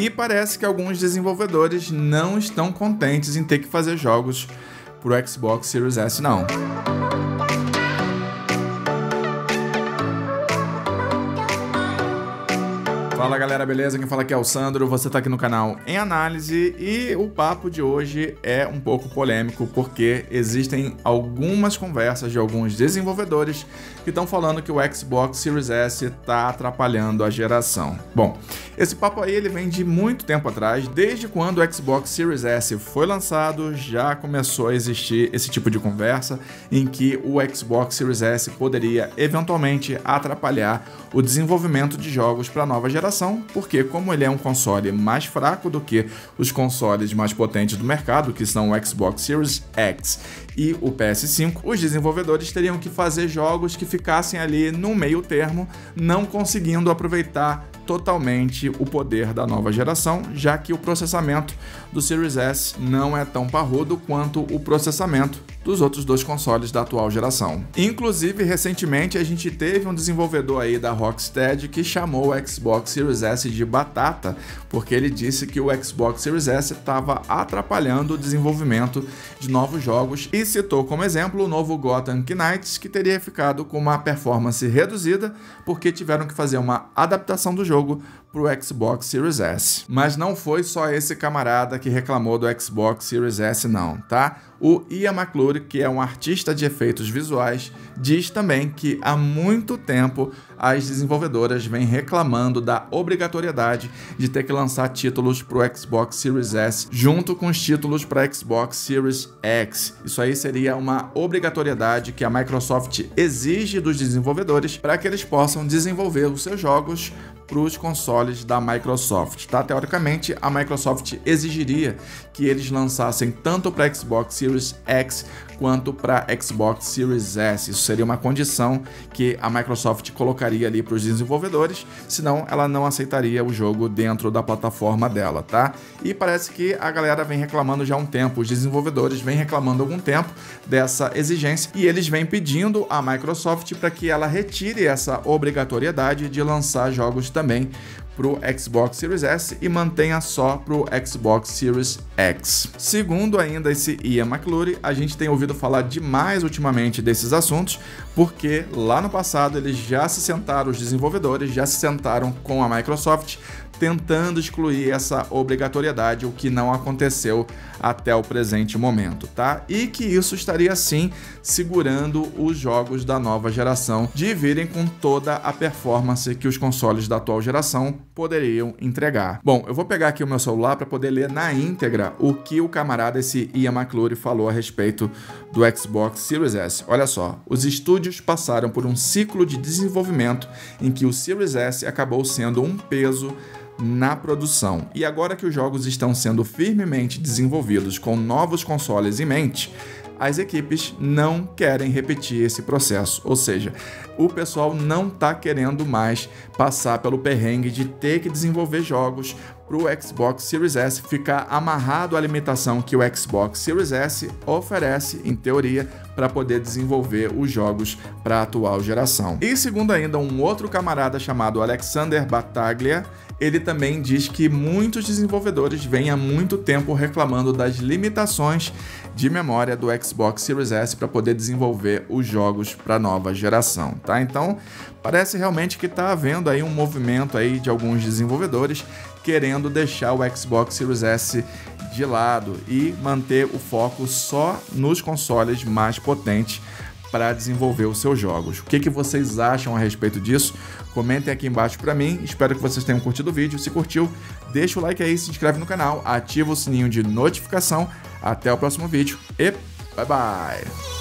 E parece que alguns desenvolvedores não estão contentes em ter que fazer jogos para o Xbox Series S, não. Fala galera, beleza? Quem fala aqui é o Sandro, você tá aqui no canal Em Análise e o papo de hoje é um pouco polêmico porque existem algumas conversas de alguns desenvolvedores que estão falando que o Xbox Series S tá atrapalhando a geração. Bom, esse papo aí ele vem de muito tempo atrás, desde quando o Xbox Series S foi lançado já começou a existir esse tipo de conversa em que o Xbox Series S poderia eventualmente atrapalhar o desenvolvimento de jogos para nova geração. Porque como ele é um console mais fraco do que os consoles mais potentes do mercado, que são o Xbox Series X e o PS5, os desenvolvedores teriam que fazer jogos que ficassem ali no meio termo, não conseguindo aproveitar totalmente o poder da nova geração, já que o processamento do Series S não é tão parrudo quanto o processamento dos outros dois consoles da atual geração. Inclusive, recentemente a gente teve um desenvolvedor aí da Rocksteady que chamou o Xbox Series S de batata, porque ele disse que o Xbox Series S estava atrapalhando o desenvolvimento de novos jogos e citou como exemplo o novo Gotham Knights, que teria ficado com uma performance reduzida porque tiveram que fazer uma adaptação do jogo para o Xbox Series S. Mas não foi só esse camarada que reclamou do Xbox Series S não, tá? O Ian McClure, que é um artista de efeitos visuais, diz também que há muito tempo as desenvolvedoras vêm reclamando da obrigatoriedade de ter que lançar títulos para o Xbox Series S junto com os títulos para Xbox Series X. Isso aí seria uma obrigatoriedade que a Microsoft exige dos desenvolvedores para que eles possam desenvolver os seus jogos para os consoles da Microsoft, tá? Teoricamente, a Microsoft exigiria que eles lançassem tanto para Xbox Series X quanto para Xbox Series S. Isso seria uma condição que a Microsoft colocaria ali para os desenvolvedores, senão ela não aceitaria o jogo dentro da plataforma dela, tá? E parece que a galera vem reclamando já há um tempo, os desenvolvedores vêm reclamando há algum tempo dessa exigência e eles vêm pedindo à Microsoft para que ela retire essa obrigatoriedade de lançar jogos também para o Xbox Series S e mantenha só para o Xbox Series X. Segundo ainda esse Ian McClure, a gente tem ouvido falar demais ultimamente desses assuntos, porque lá no passado eles já se sentaram, os desenvolvedores já se sentaram com a Microsoft tentando excluir essa obrigatoriedade, o que não aconteceu até o presente momento, tá? E que isso estaria sim segurando os jogos da nova geração de virem com toda a performance que os consoles da atual geração poderiam entregar. Bom, eu vou pegar aqui o meu celular para poder ler na íntegra o que o camarada esse Ian McClure falou a respeito do Xbox Series S. Olha só, os estúdios passaram por um ciclo de desenvolvimento em que o Series S acabou sendo um peso na produção. E agora que os jogos estão sendo firmemente desenvolvidos com novos consoles em mente, as equipes não querem repetir esse processo, ou seja, o pessoal não tá querendo mais passar pelo perrengue de ter que desenvolver jogos para o Xbox Series S, ficar amarrado à limitação que o Xbox Series S oferece, em teoria, para poder desenvolver os jogos para a atual geração. E segundo ainda um outro camarada chamado Alexander Battaglia, ele também diz que muitos desenvolvedores vêm há muito tempo reclamando das limitações de memória do Xbox Series S para poder desenvolver os jogos para a nova geração, tá? Então, parece realmente que está havendo aí um movimento aí de alguns desenvolvedores querendo deixar o Xbox Series S de lado e manter o foco só nos consoles mais potentes para desenvolver os seus jogos. O que vocês acham a respeito disso? Comentem aqui embaixo para mim. Espero que vocês tenham curtido o vídeo. Se curtiu, deixa o like aí, se inscreve no canal, ativa o sininho de notificação. Até o próximo vídeo e bye bye!